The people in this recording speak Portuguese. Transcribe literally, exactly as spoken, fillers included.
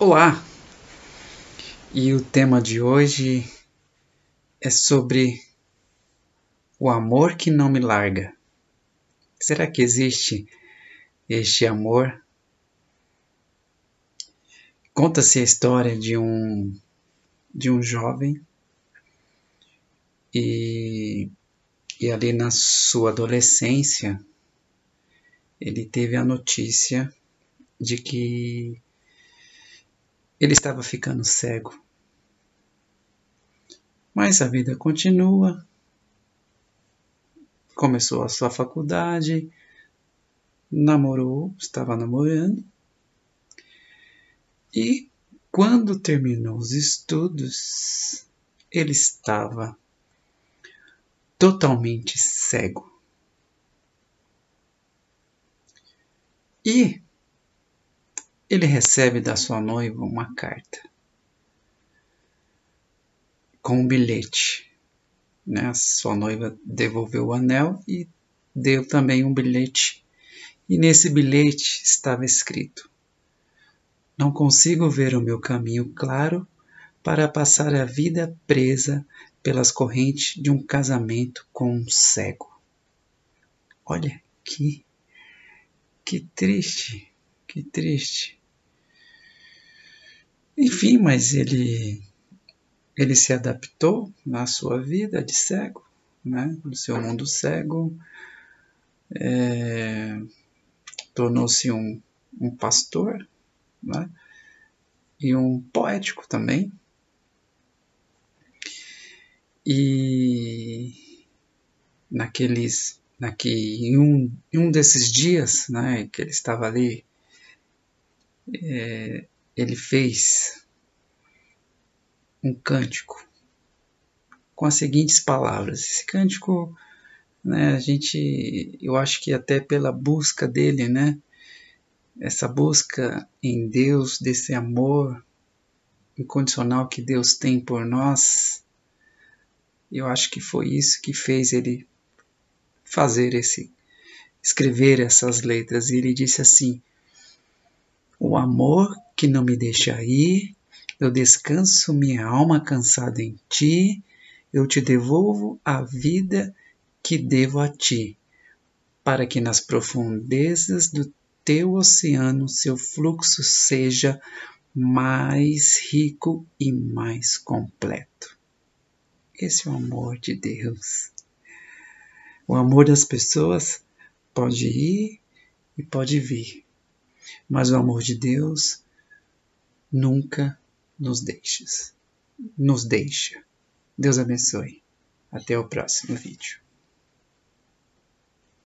Olá! E o tema de hoje é sobre o amor que não me larga. Será que existe este amor? Conta-se a história de um, de um jovem e, e ali na sua adolescência ele teve a notícia de que ele estava ficando cego. Mas a vida continua. Começou a sua faculdade, namorou, estava namorando. E quando terminou os estudos, ele estava totalmente cego. E ele recebe da sua noiva uma carta com um bilhete. Né? A sua noiva devolveu o anel e deu também um bilhete. E nesse bilhete estava escrito: "Não consigo ver o meu caminho claro para passar a vida presa pelas correntes de um casamento com um cego." Olha que, que triste, que triste. Enfim, mas ele, ele se adaptou na sua vida de cego, né? No seu mundo cego, é, tornou-se um, um pastor, né? E um poético também. E naqueles, naque, em, um, em um desses dias, né, que ele estava ali, é, ele fez um cântico com as seguintes palavras. Esse cântico, né, a gente, eu acho que até pela busca dele, né, essa busca em Deus, desse amor incondicional que Deus tem por nós, eu acho que foi isso que fez ele fazer esse, escrever essas letras. E ele disse assim: "O amor que não me deixa ir, eu descanso minha alma cansada em ti, eu te devolvo a vida que devo a ti, para que nas profundezas do teu oceano seu fluxo seja mais rico e mais completo." Esse é o amor de Deus. O amor das pessoas pode ir e pode vir, mas o amor de Deus nunca nos deixa. Nos deixa. Deus abençoe. Até o próximo vídeo.